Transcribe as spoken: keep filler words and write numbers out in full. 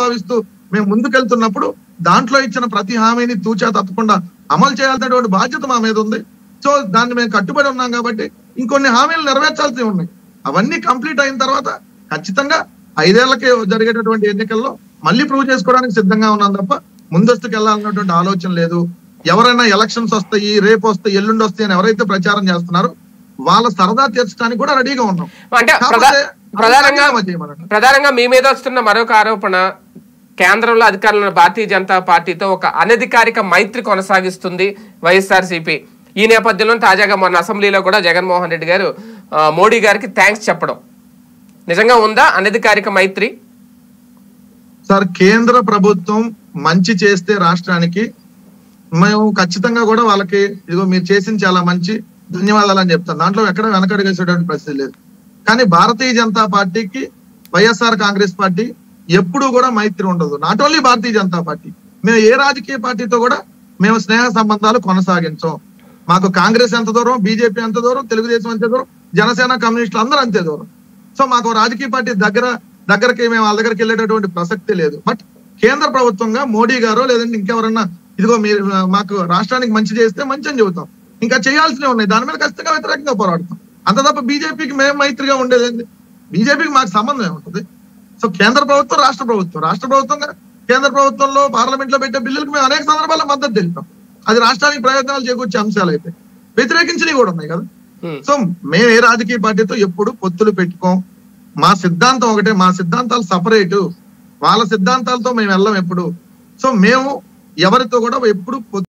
భావిస్తూ మేము ముందుకెళ్తున్నప్పుడు దాంట్లో ఇచ్చిన ప్రతి హామీని తూచా తప్పకుండా అమలు చేయాల్సినటువంటి బాధ్యత మా మీద ఉంది. సో దాన్ని మేము కట్టుబడి ఉన్నాం కాబట్టి ఇంకొన్ని హామీలు నెరవేర్చాల్సి ఉన్నాయి. అవన్నీ కంప్లీట్ అయిన తర్వాత ఖచ్చితంగా ఐదేళ్లకే జరిగేటటువంటి ఎన్నికల్లో మళ్ళీ ప్రూవ్ చేసుకోవడానికి సిద్ధంగా ఉన్నాం తప్ప ముందస్తుకు వెళ్ళాలన్నటువంటి ఆలోచన లేదు. ఎవరైనా ఎలక్షన్స్ వస్తాయి, రేపు వస్తాయి, ఎల్లుండి వస్తాయి అని ఎవరైతే ప్రచారం చేస్తున్నారో వాళ్ళ సరదా తీర్చడానికి కూడా రెడీగా ఉన్నాం. అంటే ప్రధానంగా మీ మీద వస్తున్న మరొక ఆరోపణ, కేంద్రంలో అధికారంలో భారతీయ జనతా పార్టీతో ఒక అనధికారిక మైత్రి కొనసాగిస్తుంది వైఎస్ఆర్సీపీ. ఈ నేపథ్యంలో తాజాగా మొన్న అసెంబ్లీలో కూడా జగన్మోహన్ రెడ్డి గారు మోడీ గారికి థ్యాంక్స్ చెప్పడం నిజంగా ఉందా అనధికారిక మైత్రి? సార్, కేంద్ర ప్రభుత్వం మంచి చేస్తే రాష్ట్రానికి మేము ఖచ్చితంగా కూడా వాళ్ళకి ఇదిగో మీరు చేసింది చాలా మంచి, ధన్యవాదాలు అని చెప్తాం. దాంట్లో ఎక్కడ వెనకడుగేసేటువంటి పరిస్థితి లేదు. కానీ భారతీయ జనతా పార్టీకి వైఎస్ఆర్ కాంగ్రెస్ పార్టీ ఎప్పుడు కూడా మైత్రి ఉండదు. Not only Bharatiya Janata party, మేము ఏ రాజకీయ పార్టీతో కూడా మేము స్నేహ సంబంధాలు కొనసాగించాం. మాకు కాంగ్రెస్ ఎంత దూరం, బీజేపీ ఎంత దూరం, తెలుగుదేశం ఎంత దూరం, జనసేన కమ్యూనిస్టులు అందరూ అంతే దూరం. సో మాకు రాజకీయ పార్టీ దగ్గర దగ్గరకి మేము వాళ్ళ దగ్గరికి వెళ్ళేటటువంటి ప్రసక్తి లేదు. బట్ కేంద్ర ప్రభుత్వంగా మోడీ గారు లేదంటే ఇంకెవరన్నా ఇదిగో మీరు మాకు రాష్ట్రానికి మంచి చేస్తే మంచి అని చెబుతాం. ఇంకా చేయాల్సినవి ఉన్నాయి, దాని మీద ఖచ్చితంగా వ్యతిరేకంగా పోరాడతాం. అంత తప్ప బీజేపీకి మేము మైత్రిగా ఉండేదండి, బీజేపీకి మాకు సంబంధం ఏముంటుంది? సో కేంద్ర ప్రభుత్వం రాష్ట్ర ప్రభుత్వం, రాష్ట్ర ప్రభుత్వంగా కేంద్ర ప్రభుత్వంలో పార్లమెంట్ లో పెట్టే బిల్లులకు మేము అనేక సందర్భాల్లో మద్దతు తెలిపాం. అది రాష్ట్రానికి ప్రయోజనాలు చేకూర్చే అంశాలు అయితే వ్యతిరేకించినవి కూడా ఉన్నాయి కదా. సో మేము ఏ రాజకీయ పార్టీతో ఎప్పుడు పొత్తులు పెట్టుకోం. మా సిద్ధాంతం ఒకటే, మా సిద్ధాంతాలు సపరేటు, వాళ్ళ సిద్ధాంతాలతో మేము వెళ్ళాం ఎప్పుడు. సో మేము ఎవరితో కూడా ఎప్పుడు